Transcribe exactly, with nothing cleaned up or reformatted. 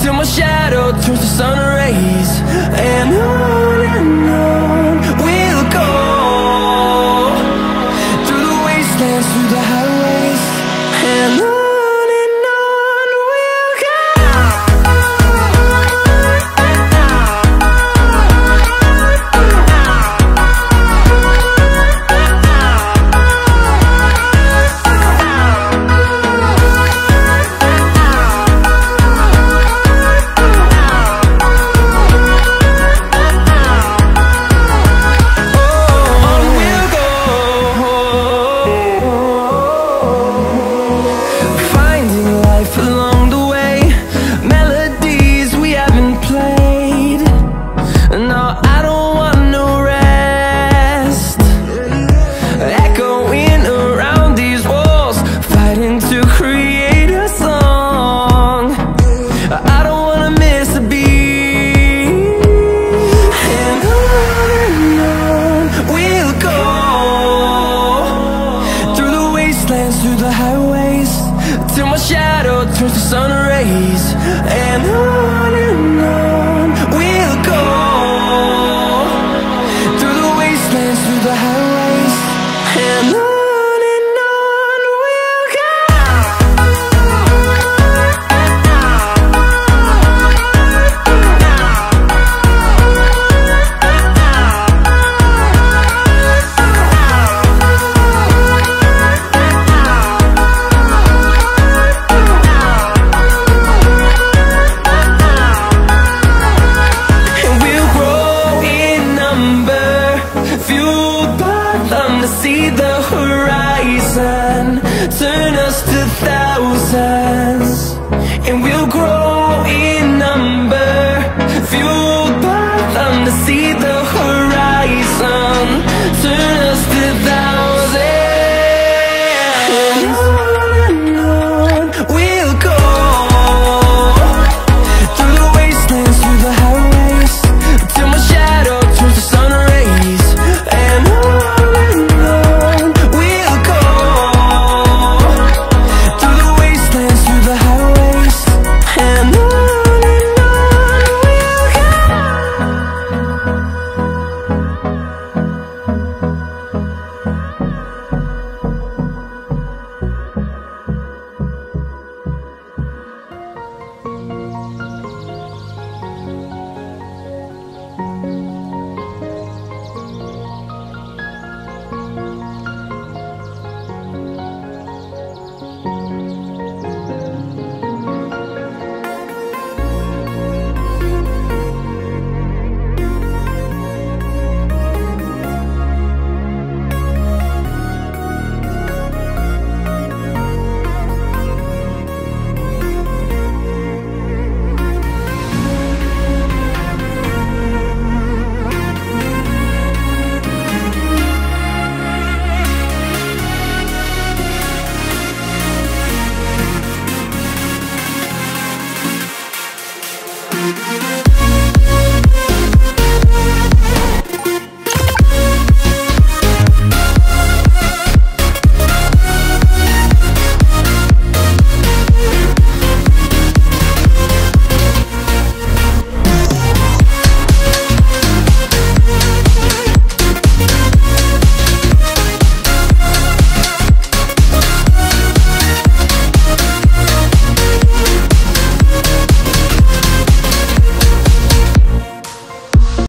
till my shadow turns to sun.